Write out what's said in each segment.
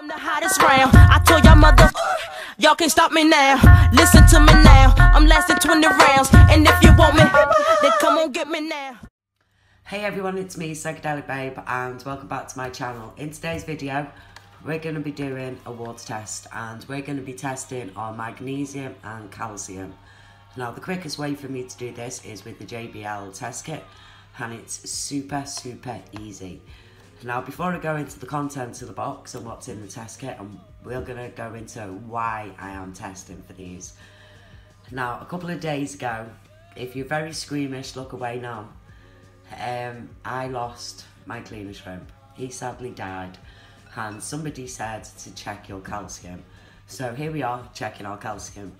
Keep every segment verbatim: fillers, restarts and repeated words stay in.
I'm the hottest round. I told y'all mother, y'all can't stop me now. Listen to me now. I'm lasting twenty rounds. And if you want me, then come on, get me now. Hey everyone, it's me, Psychedelic Babe, and welcome back to my channel. In today's video, we're going to be doing a water test, and we're going to be testing our magnesium and calcium. Now, the quickest way for me to do this is with the J B L test kit, and it's super, super easy. Now, before I go into the contents of the box and what's in the test kit, and we're going to go into why I am testing for these. Now, a couple of days ago, if you're very squeamish, look away now, um, I lost my cleaner shrimp. He sadly died, and somebody said to check your calcium. So here we are, checking our calcium.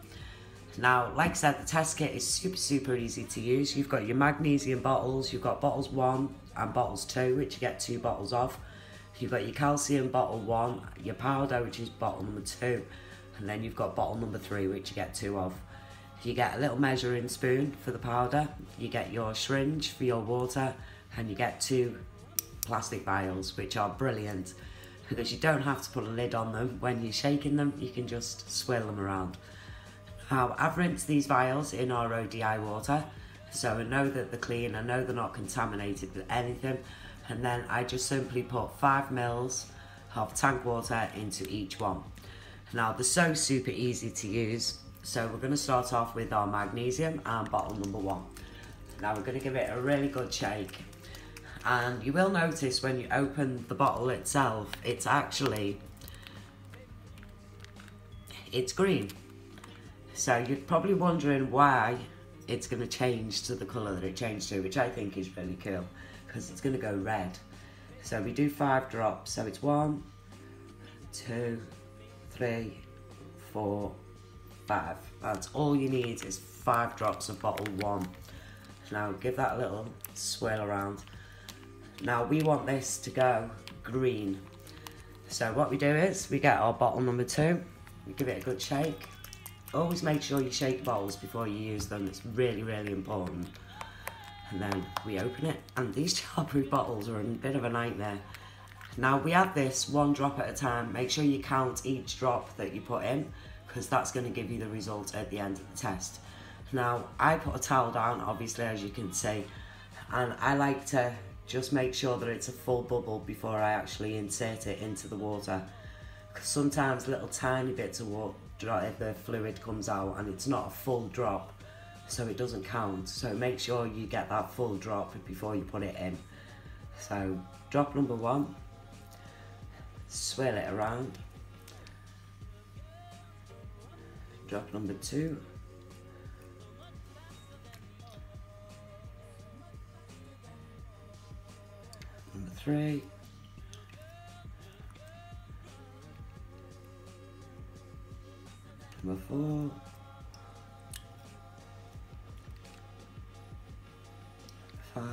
Now, like I said, the test kit is super, super easy to use. You've got your magnesium bottles, you've got bottles one and bottles two, which you get two bottles of. You've got your calcium bottle one, your powder, which is bottle number two, and then you've got bottle number three, which you get two of. You get a little measuring spoon for the powder, you get your syringe for your water, and you get two plastic vials, which are brilliant because you don't have to put a lid on them. When you're shaking them, you can just swirl them around. Now, I've rinsed these vials in our O D I water, so I know that they're clean, I know they're not contaminated with anything, and then I just simply put five mils of tank water into each one. Now, they're so super easy to use, so we're going to start off with our magnesium and bottle number one. Now, we're going to give it a really good shake, and you will notice when you open the bottle itself, it's actually, it's green. So you're probably wondering why it's going to change to the colour that it changed to, which I think is really cool, because it's going to go red. So we do five drops. So it's one, two, three, four, five. That's all you need is five drops of bottle one. Now give that a little swirl around. Now we want this to go green. So what we do is we get our bottle number two, we give it a good shake. Always make sure you shake bottles before you use them, it's really, really important. And then we open it, and these childproof bottles are a bit of a nightmare. Now we add this one drop at a time. Make sure you count each drop that you put in, because that's going to give you the result at the end of the test. Now I put a towel down, obviously, as you can see, and I like to just make sure that it's a full bubble before I actually insert it into the water. Sometimes little tiny bits of water, the fluid comes out and it's not a full drop, so it doesn't count. So make sure you get that full drop before you put it in. So drop number one, swirl it around. Drop number two. Number three. Number four, five,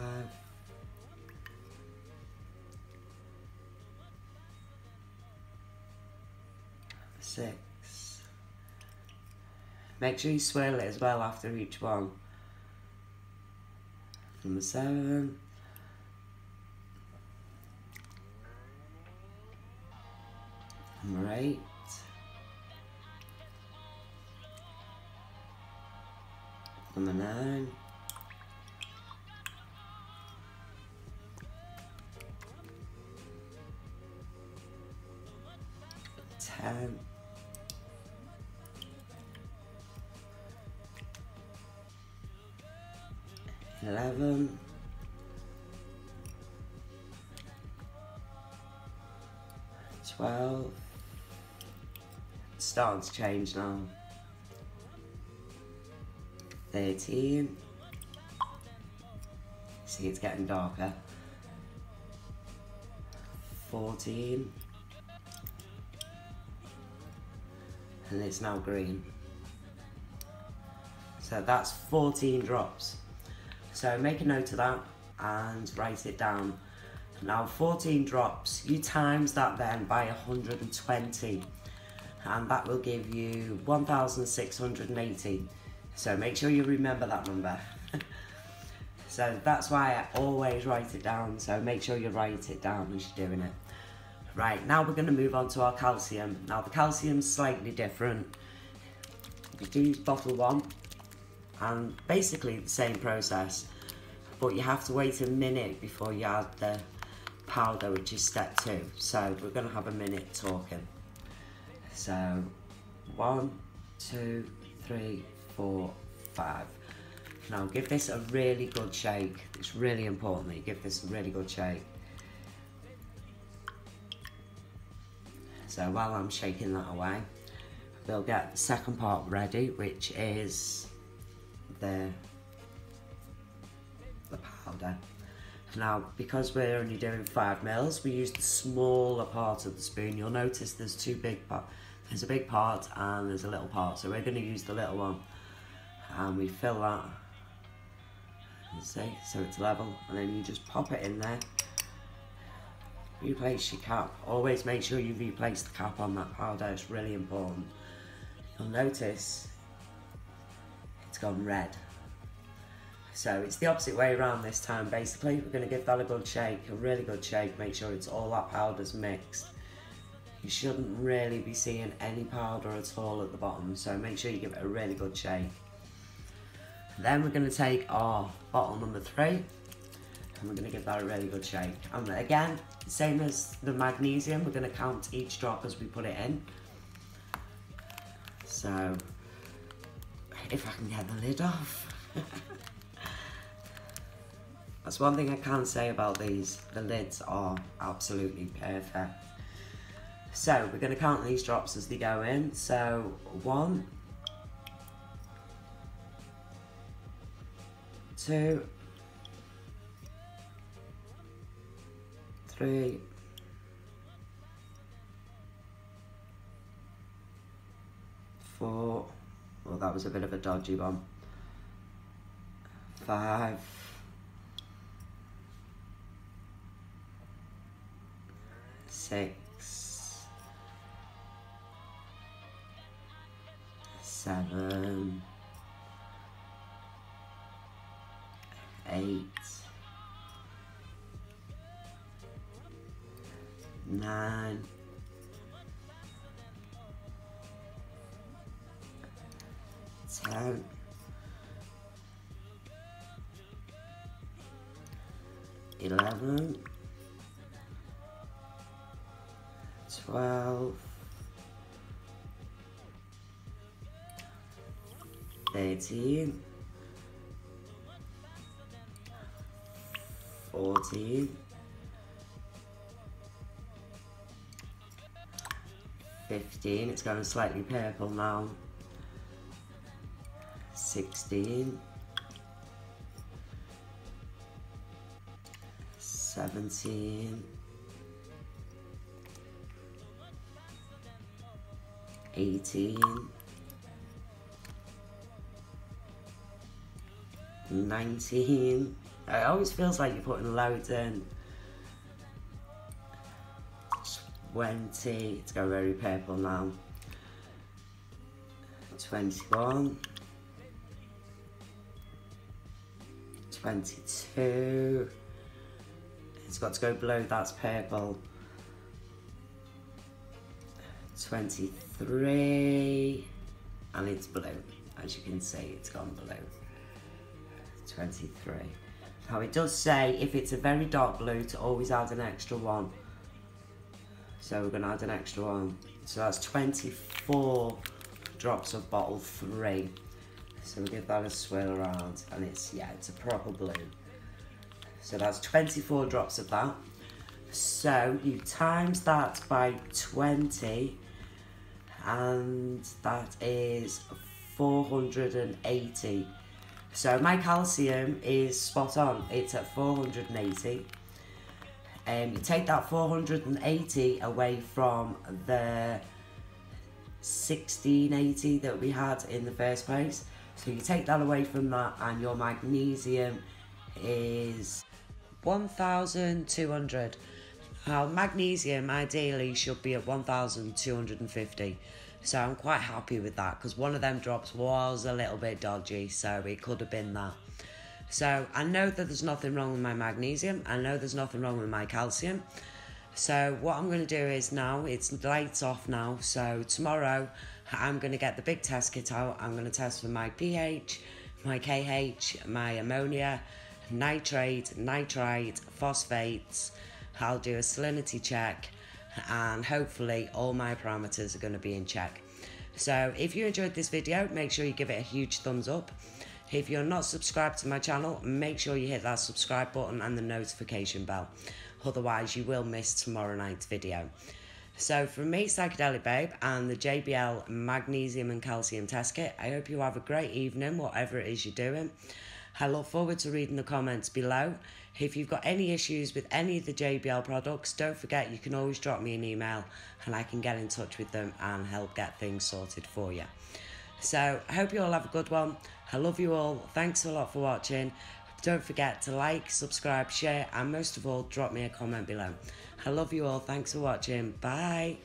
six. Make sure you swirl it as well after each one. Number seven, number eight. Number nine. Ten. Eleven. Twelve. It's starting to change now. thirteen. See, it's getting darker. fourteen. And it's now green. So that's fourteen drops. So make a note of that and write it down. Now fourteen drops, you times that then by one hundred and twenty, and that will give you one thousand six hundred and eighty. So make sure you remember that number. So that's why I always write it down, so make sure you write it down as you're doing it. Right, now we're going to move on to our calcium. Now the calcium's slightly different. You do bottle one and basically the same process, but you have to wait a minute before you add the powder, which is step two. So we're going to have a minute talking. So one, two, three, four, five. Now give this a really good shake. It's really important that you give this a really good shake. So while I'm shaking that away, we'll get the second part ready, which is the, the powder. Now, because we're only doing five mils, we use the smaller part of the spoon. You'll notice there's two big parts. There's a big part and there's a little part. So we're going to use the little one. And we fill that, you see, so it's level. And then you just pop it in there. Replace your cap. Always make sure you replace the cap on that powder. It's really important. You'll notice it's gone red. So it's the opposite way around this time, basically. We're going to give that a good shake, a really good shake. Make sure it's all that powder's mixed. You shouldn't really be seeing any powder at all at the bottom, so make sure you give it a really good shake. Then we're going to take our bottle number three, and we're going to give that a really good shake. And again, same as the magnesium, we're going to count each drop as we put it in. So, if I can get the lid off. That's one thing I can say about these, the lids are absolutely perfect. So, we're going to count these drops as they go in. So, one, two, three, four, well that was a bit of a dodgy one, five, six, seven, eight, nine, ten, eleven, twelve, thirteen, fourteen, fifteen, it's going slightly purple now, sixteen, seventeen, eighteen, nineteen, it always feels like you're putting loads in. twenty, it's going very purple now. twenty-one. twenty-two. It's got to go below, that's purple. twenty-three. And it's blue. As you can see, it's gone blue. twenty-three. Now it does say, if it's a very dark blue, to always add an extra one. So we're going to add an extra one. So that's twenty-four drops of bottle three. So we'll give that a swirl around, and it's, yeah, it's a proper blue. So that's twenty-four drops of that. So you times that by twenty, and that is four hundred eighty. So my calcium is spot on, it's at four hundred eighty. Um, you take that four hundred eighty away from the sixteen eighty that we had in the first place. So you take that away from that, and your magnesium is one thousand two hundred. Now magnesium ideally should be at one thousand two hundred fifty. So I'm quite happy with that, because one of them drops was a little bit dodgy, so it could have been that. So I know that there's nothing wrong with my magnesium, I know there's nothing wrong with my calcium. So what I'm going to do is now, it's lights off now, so tomorrow I'm going to get the big test kit out. I'm going to test for my pH, my K H, my ammonia, nitrate, nitrite, phosphates. I'll do a salinity check, and hopefully all my parameters are going to be in check. So if you enjoyed this video, make sure you give it a huge thumbs up. If you're not subscribed to my channel, make sure you hit that subscribe button and the notification bell. Otherwise, you will miss tomorrow night's video. So from me, Psychedelic Babe, and the J B L Magnesium and Calcium Test Kit, I hope you have a great evening, whatever it is you're doing. I look forward to reading the comments below. If you've got any issues with any of the J B L products, don't forget you can always drop me an email and I can get in touch with them and help get things sorted for you. So I hope you all have a good one. I love you all. Thanks a lot for watching. Don't forget to like, subscribe, share, and most of all, drop me a comment below. I love you all. Thanks for watching. Bye.